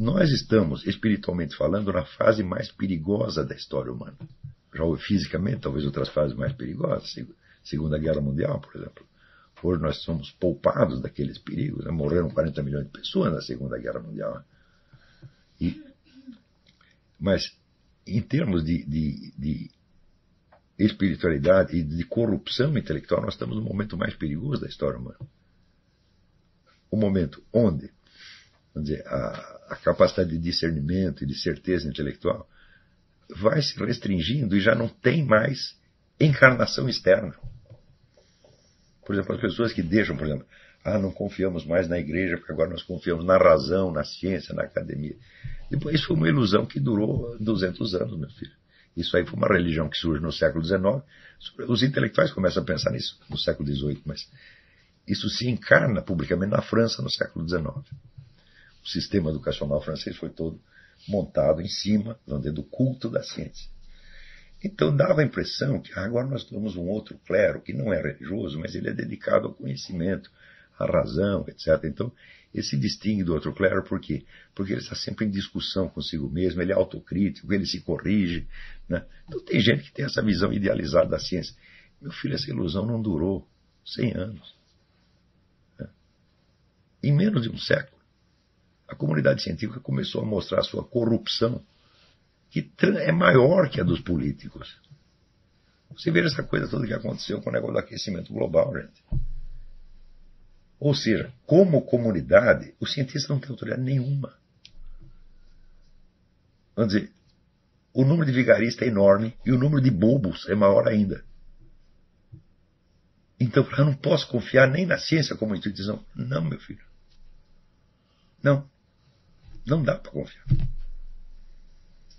Nós estamos, espiritualmente falando, na fase mais perigosa da história humana. Já fisicamente, talvez outras fases mais perigosas, Segunda Guerra Mundial, por exemplo. Hoje nós somos poupados daqueles perigos. Né? Morreram 40 milhões de pessoas na Segunda Guerra Mundial. Mas, em termos de espiritualidade e de corrupção intelectual, nós estamos no momento mais perigoso da história humana. O momento onde, vamos dizer, a capacidade de discernimento e de certeza intelectual vai se restringindo e já não tem mais encarnação externa. Por exemplo, as pessoas que deixam, por exemplo, não confiamos mais na igreja, porque agora nós confiamos na razão, na ciência, na academia. Depois, isso foi uma ilusão que durou 200 anos, meu filho. Isso aí foi uma religião que surge no século XIX. Os intelectuais começam a pensar nisso no século XVIII, mas isso se encarna publicamente na França no século XIX. O sistema educacional francês foi todo montado em cima do culto da ciência. Então dava a impressão que agora nós temos um outro clero que não é religioso, mas ele é dedicado ao conhecimento, à razão, etc. Então ele se distingue do outro clero por quê? Porque ele está sempre em discussão consigo mesmo, ele é autocrítico, ele se corrige. Né? Então tem gente que tem essa visão idealizada da ciência. Meu filho, essa ilusão não durou 100 anos. Né? Em menos de um século, a comunidade científica começou a mostrar a sua corrupção, que é maior que a dos políticos. Você vê essa coisa toda que aconteceu com o negócio do aquecimento global, gente. Ou seja, como comunidade, os cientistas não têm autoridade nenhuma. Vamos dizer, o número de vigaristas é enorme e o número de bobos é maior ainda. Então, eu não posso confiar nem na ciência como instituição. Não, meu filho. Não. Não dá para confiar.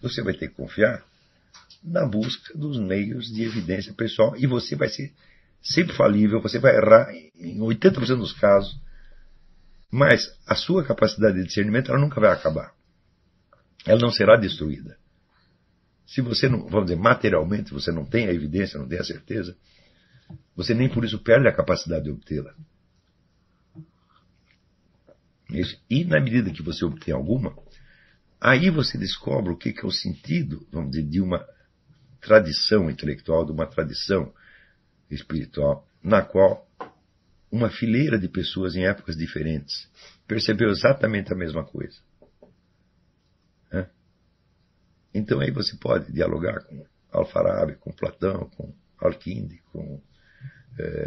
Você vai ter que confiar na busca dos meios de evidência pessoal e você vai ser sempre falível, você vai errar em 80% dos casos, mas a sua capacidade de discernimento ela nunca vai acabar. Ela não será destruída. Se você não, vamos dizer, materialmente você não tem a evidência, não tem a certeza, você nem por isso perde a capacidade de obtê-la. E na medida que você obtém alguma, aí você descobre o que é o sentido, vamos dizer, de uma tradição intelectual, de uma tradição espiritual, na qual uma fileira de pessoas em épocas diferentes percebeu exatamente a mesma coisa. Então aí você pode dialogar com Al-Farabi, com Platão, com Al-Kindi, com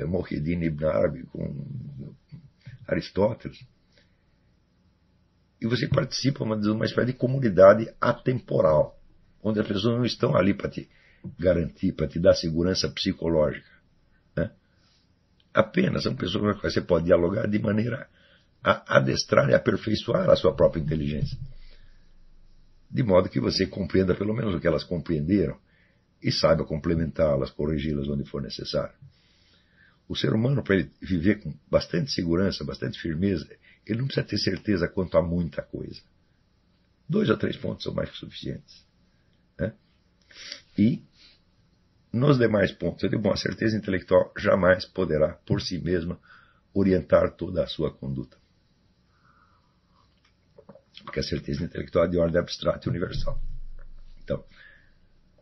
Moheddin Ibn Arabi, com Aristóteles. E você participa de uma espécie de comunidade atemporal, onde as pessoas não estão ali para te garantir, para te dar segurança psicológica. Né? Apenas são pessoas com as quais você pode dialogar de maneira a adestrar e aperfeiçoar a sua própria inteligência. De modo que você compreenda pelo menos o que elas compreenderam e saiba complementá-las, corrigi-las onde for necessário. O ser humano, para ele viver com bastante segurança, bastante firmeza, ele não precisa ter certeza quanto a muita coisa. 2 ou 3 pontos são mais que suficientes. Né? E, nos demais pontos, eu digo, a certeza intelectual jamais poderá, por si mesma, orientar toda a sua conduta. Porque a certeza intelectual é de ordem abstrata e universal. Então,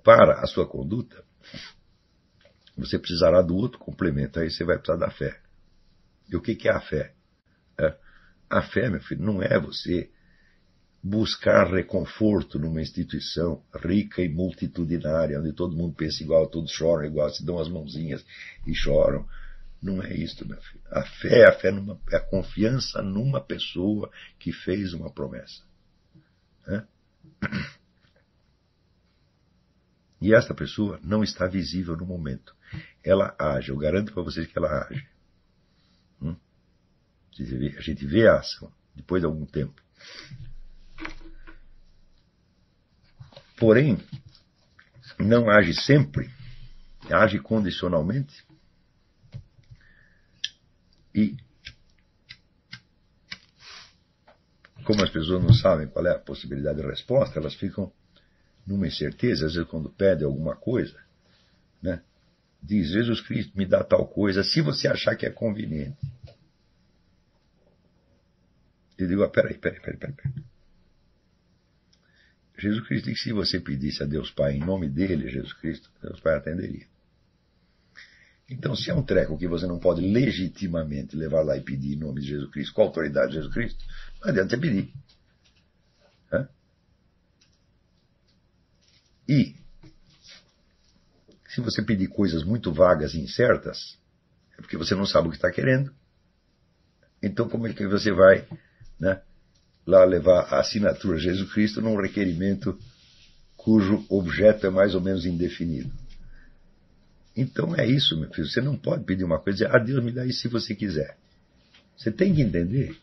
para a sua conduta, você precisará do outro complemento, aí você vai precisar da fé. E o que é a fé? A fé, meu filho, não é você buscar reconforto numa instituição rica e multitudinária, onde todo mundo pensa igual, todos choram igual, se dão as mãozinhas e choram. Não é isso, meu filho. A fé é a confiança numa pessoa que fez uma promessa. E essa pessoa não está visível no momento. Ela age, eu garanto para vocês que ela age. A gente vê a ação depois de algum tempo. Porém, não age sempre, age condicionalmente. E, como as pessoas não sabem qual é a possibilidade de resposta, elas ficam numa incerteza. Às vezes, quando pedem alguma coisa, né, diz: Jesus Cristo, me dá tal coisa, se você achar que é conveniente. Eu digo, peraí. Jesus Cristo, e se você pedisse a Deus Pai em nome dele, Jesus Cristo, Deus Pai atenderia. Então, se é um treco que você não pode legitimamente levar lá e pedir em nome de Jesus Cristo, com a autoridade de Jesus Cristo, não adianta você pedir. Hã? E, se você pedir coisas muito vagas e incertas, é porque você não sabe o que está querendo. Então, como é que você vai, né, lá levar a assinatura de Jesus Cristo num requerimento cujo objeto é mais ou menos indefinido? Então é isso, meu filho. Você não pode pedir uma coisa e dizer, ah, Deus me dá isso se você quiser. Você tem que entender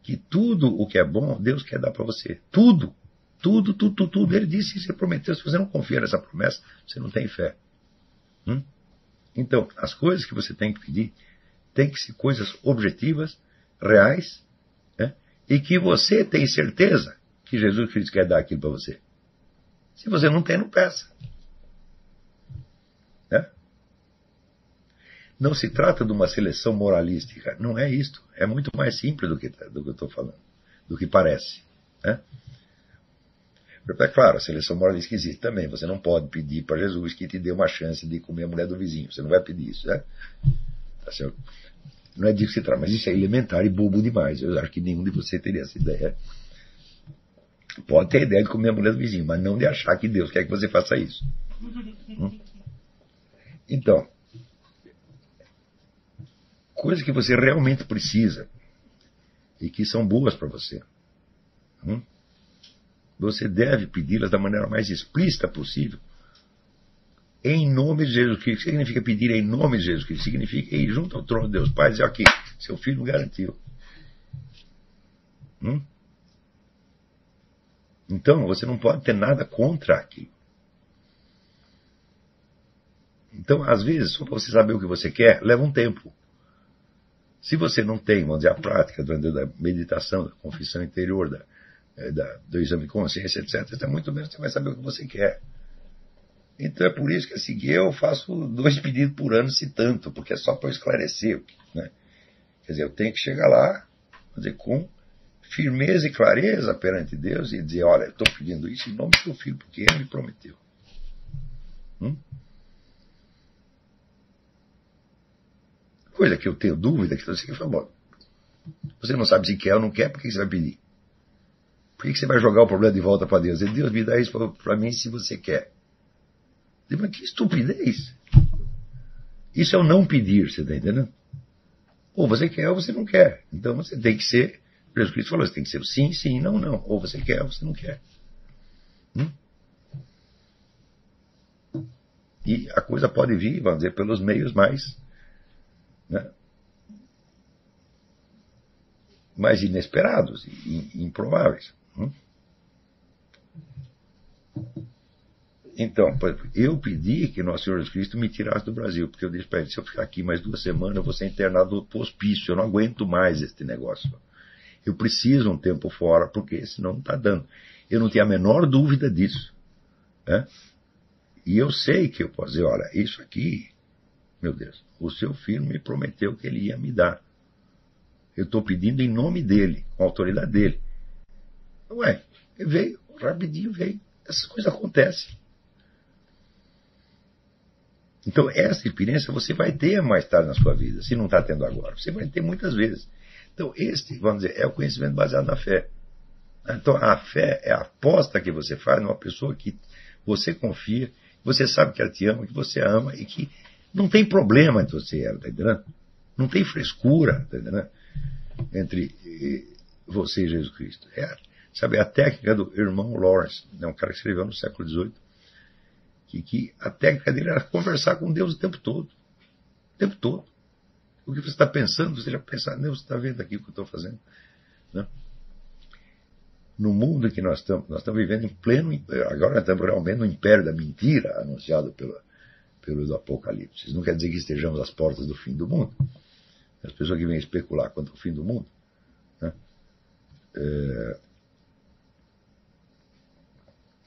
que tudo o que é bom, Deus quer dar para você. Tudo. Tudo, tudo, tudo, tudo. Ele disse que você prometeu. Se você não confia nessa promessa, você não tem fé. Então, as coisas que você tem que pedir tem que ser coisas objetivas, reais, né? E que você tem certeza que Jesus Cristo quer dar aquilo para você. Se você não tem, não peça. Não se trata de uma seleção moralística. Não é isto. É muito mais simples do que eu estou falando, do que parece. Né? É claro, a seleção moralística existe também. Você não pode pedir para Jesus que te dê uma chance de comer a mulher do vizinho. Você não vai pedir isso. Né? Tá certo? Não é disso que se trata. Mas isso é elementar e bobo demais. Eu acho que nenhum de vocês teria essa ideia. Pode ter a ideia de comer a mulher do vizinho, mas não de achar que Deus quer que você faça isso. Então, coisas que você realmente precisa e que são boas para você, você deve pedi-las da maneira mais explícita possível em nome de Jesus Cristo. O que significa pedir em nome de Jesus Cristo? Significa ir junto ao trono de Deus Pai e dizer, aqui, seu filho garantiu. Então você não pode ter nada contra aquilo. Então, às vezes, só para você saber o que você quer, leva um tempo. Se você não tem, vamos dizer, a prática da meditação, da confissão interior, do exame de consciência, etc., então, muito menos você vai saber o que você quer. Então é por isso que assim, eu faço 2 pedidos por ano, se tanto, porque é só para eu esclarecer. Né? Quer dizer, eu tenho que chegar lá, vamos dizer, com firmeza e clareza perante Deus e dizer, olha, eu estou pedindo isso em nome do seu filho, porque ele me prometeu. Coisa que eu tenho dúvida, que você fala, bom, você não sabe se quer ou não quer, por que você vai pedir? Por que você vai jogar o problema de volta para Deus? Deus, me dá isso para mim se você quer. Digo, mas que estupidez! Isso é o não pedir, você está entendendo? Ou você quer ou você não quer. Então você tem que ser, Jesus Cristo falou, você tem que ser sim, sim, não, não. Ou você quer ou você não quer. E a coisa pode vir, vamos dizer, pelos meios mais... né? Mais inesperados e improváveis. Então, eu pedi que Nosso Senhor Jesus Cristo me tirasse do Brasil, porque eu disse para ele, se eu ficar aqui mais 2 semanas, eu vou ser internado no hospício, eu não aguento mais este negócio. Eu preciso um tempo fora, porque senão não está dando. Eu não tenho a menor dúvida disso. Né? E eu sei que eu posso dizer, olha, isso aqui, meu Deus, o seu filho me prometeu que ele ia me dar. Eu estou pedindo em nome dele, com a autoridade dele. Ué, veio, rapidinho veio. Essas coisas acontecem. Então, essa experiência você vai ter mais tarde na sua vida, se não está tendo agora. Você vai ter muitas vezes. Então, este, vamos dizer, é o conhecimento baseado na fé. Então, a fé é a aposta que você faz numa pessoa que você confia, você sabe que ela te ama, que você a ama e que não tem problema entre você e ela, tá entendendo? Não tem frescura, tá entendendo? Entre você e Jesus Cristo. É, sabe, a técnica do irmão Lawrence, né, um cara que escreveu no século XVIII, que a técnica dele era conversar com Deus o tempo todo. O tempo todo. O que você está pensando, você já pensa, Deus, você está vendo aqui o que eu estou fazendo. Né? No mundo em que nós estamos vivendo em pleno... Agora nós estamos realmente no império da mentira anunciado pelo Apocalipse. Isso não quer dizer que estejamos às portas do fim do mundo. As pessoas que vêm especular quanto ao fim do mundo, né?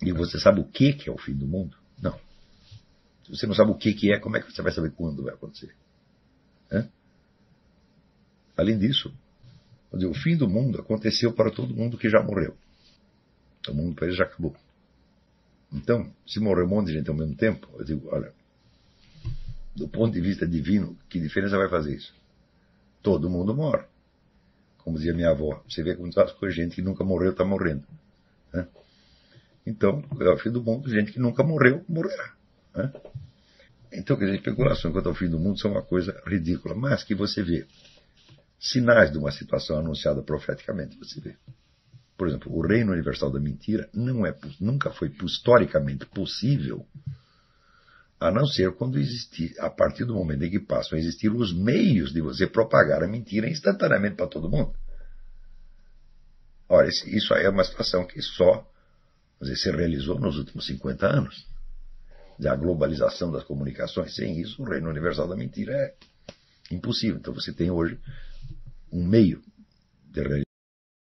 E você sabe o que é o fim do mundo? Não. Se você não sabe o que é, como é que você vai saber quando vai acontecer? Além disso, o fim do mundo aconteceu para todo mundo que já morreu. O mundo para ele já acabou. Então, se morrer um monte de gente ao mesmo tempo, eu digo, olha, do ponto de vista divino, que diferença vai fazer isso? Todo mundo morre. Como dizia minha avó, você vê como a gente que nunca morreu está morrendo. Né? Então, ao fim do mundo, gente que nunca morreu, morrerá. Né? Então, quer dizer, especulação quanto ao fim do mundo são uma coisa ridícula, mas que você vê sinais de uma situação anunciada profeticamente, você vê. Por exemplo, o reino universal da mentira não é, nunca foi historicamente possível, a não ser quando existir, a partir do momento em que passam a existir os meios de você propagar a mentira instantaneamente para todo mundo. Ora, isso aí é uma situação que só, quer dizer, se realizou nos últimos 50 anos. A globalização das comunicações, sem isso, o reino universal da mentira é impossível. Então você tem hoje um meio de realização.